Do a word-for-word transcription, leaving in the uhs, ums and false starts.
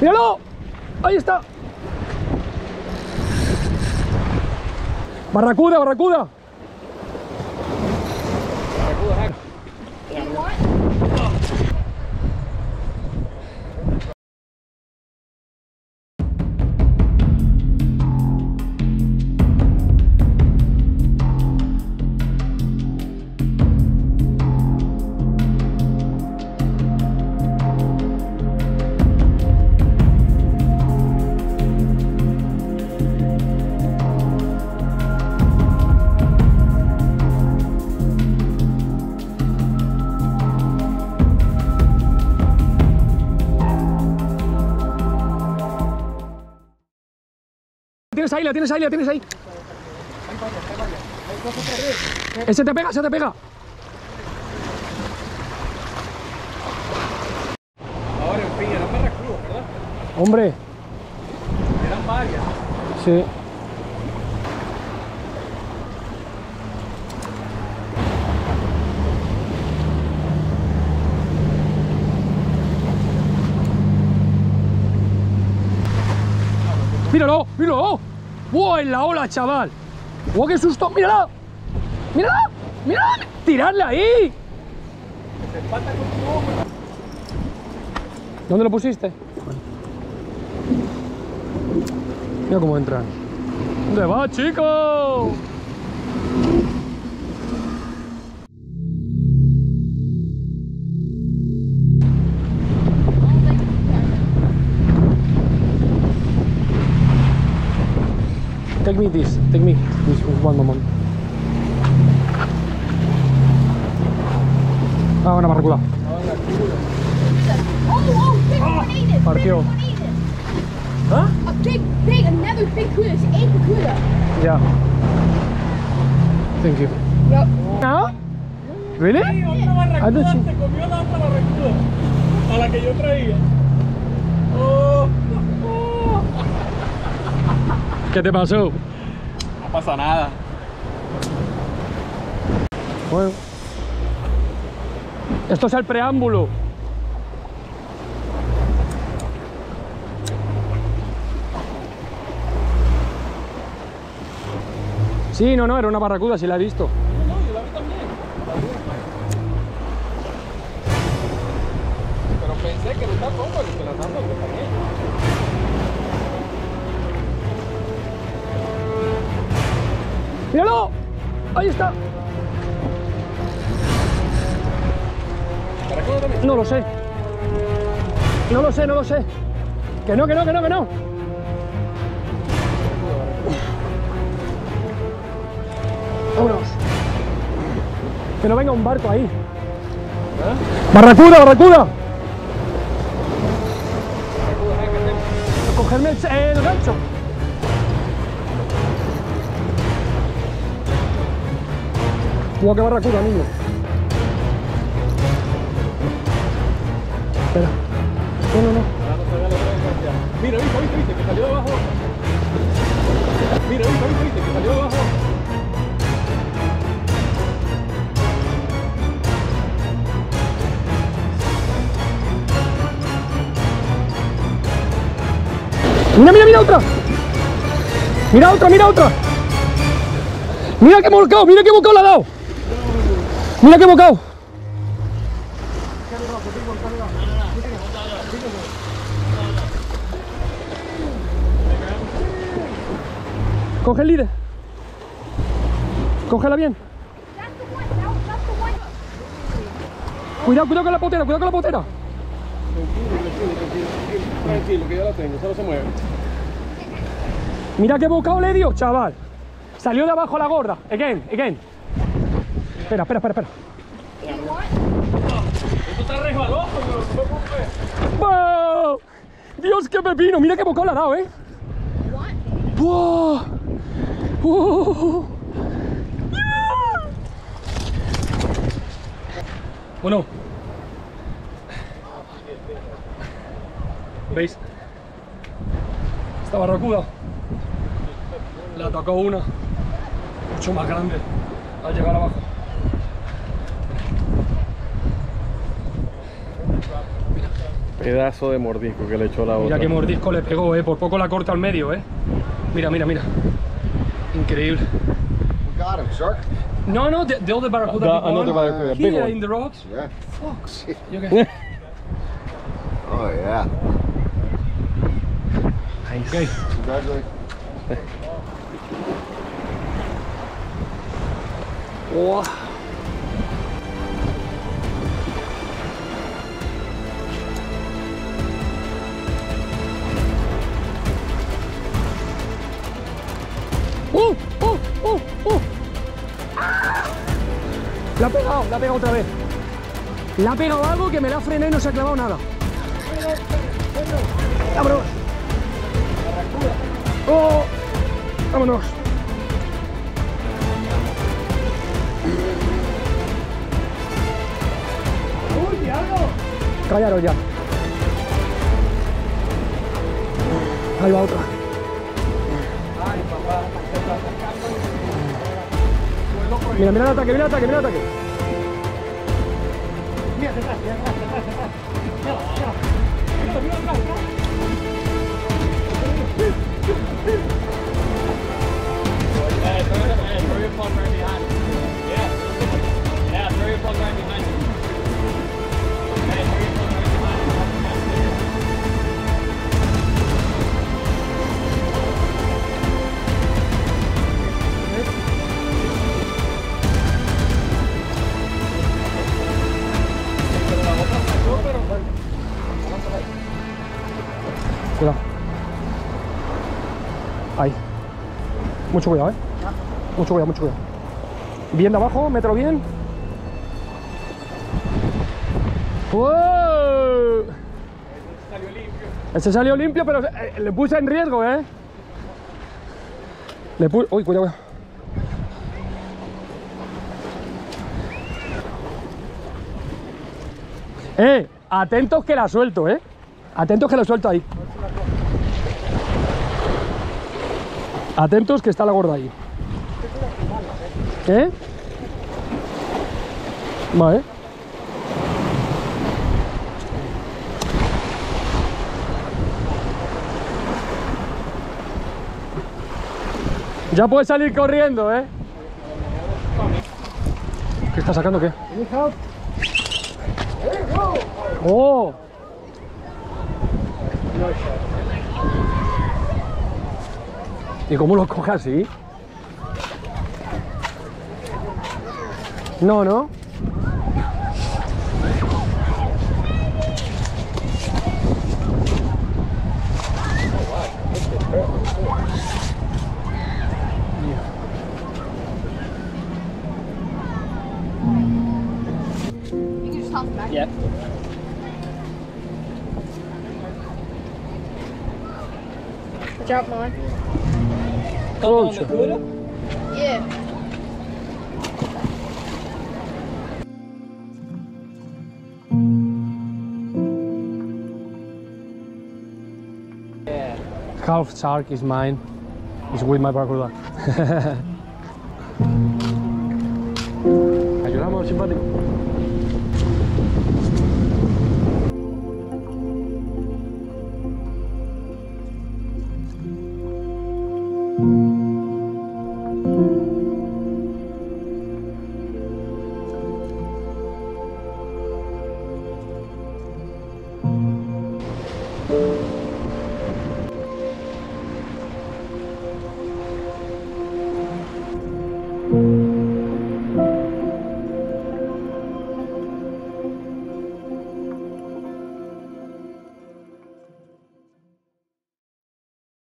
¡Míralo! ¡Ahí está! ¡Barracuda, barracuda! Tienes ahí, la tienes ahí, la tienes ahí. Ese te pega, se te pega. Ahora en fin, eran barracudas, ¿verdad? Hombre. Eran varias. Sí. Míralo, míralo. ¡Wow! En la ola, chaval. ¡Wow! ¡Qué susto! ¡Mírala! ¡Mírala! ¡Mírala! ¡Tiradla ahí! ¿Dónde lo pusiste? Mira cómo entran. ¿Dónde va, chico? Take me this, take me this one moment. Ah, una barracuda. Oh, oh, big one ate it. Partió. ¿Ah? A big, big, another big cuda. She ate the cuda. Yeah. Thank you. Yep. ¿Ah? ¿Really? Sí, otra barracuda. Se comió la otra barracuda. A la que yo traía. Oh. ¿Qué te pasó? No pasa nada. Bueno. Esto es el preámbulo. Sí, no, no, era una barracuda, sí la he visto. No, no, yo la vi también. Pero pensé que no está cómodo, que la están dando también. ¡Míralo! ¡Ahí está! No lo sé. No lo sé, no lo sé. Que no, que no, que no, que no. Vámonos. Que no venga un barco ahí. ¿Eh? ¡Barracuda, barracuda! Cogerme el, el gancho. Guau, que barracuda, niño. Espera. No, no, no. Mira, viste, viste, viste, que salió de abajo. Mira, viste, viste, viste, que salió de abajo. Mira, mira, mira otra. Mira otra, mira otra. Mira qué volcado, mira qué volcado le ha dado. Mira qué bocado. Coge el líder. Cógela bien. Cuidado, cuidado con la potera, cuidado con la potera. Tranquilo, que ya la tengo, solo se mueve. Mira qué bocado le dio, chaval. Salió de abajo la gorda. Again, again. Espera, espera, espera, espera. Esto está resbaloso, pero ¡wow! Dios, qué pepino. Mira qué bocado le ha dado, ¿eh? ¡Wow! ¡Wow! ¡Yeah! Bueno. ¿Veis? Esta barracuda. Le atacó una. Mucho más grande. Al llegar abajo. Pedazo de mordisco que le echó la otra. Mira qué mordisco le pegó, eh. Por poco la corta al medio, eh. Mira, mira, mira. Increíble. We got him, shark. No, no, the, the other barracuda. The, another barracuda, big one. Here in the rocks. Yeah. Fox. You guys. Oh yeah. Nice. Okay. Congratulations. Wow. ¡Uh! ¡Uh! ¡Uh! ¡Uh! La ha pegado, la ha pegado otra vez. La ha pegado algo que me la ha frenado y no se ha clavado nada. ¡Vámonos! ¡Oh! ¡Vámonos! ¡Uy, diablo! Callaros ya. Ahí va otra. Mira, mira el ataque, mira el ataque, mira el ataque. Mira, atrás, mira, atrás, mira, mira, mira, cuidado. Ahí. Mucho cuidado, eh. Mucho cuidado, mucho cuidado. Bien de abajo, mételo bien. ¡Wow! Este salió limpio. Este salió limpio, pero le puse en riesgo, eh. Le puse... Uy, cuidado, cuidado. Eh, atentos que la suelto, eh. Atentos que la suelto ahí. Atentos que está la gorda ahí. ¿Eh? Vale. Ya puedes salir corriendo, eh. ¿Qué está sacando, qué? ¡Oh! ¿Y cómo lo coge así? No, no. Yeah. Drop mine. Oh, yeah. Yeah. Half shark is mine. It's with my barracuda. Ayudamos, simpático. Thank you.